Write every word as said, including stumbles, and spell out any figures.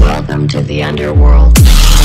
Welcome to the Underworld.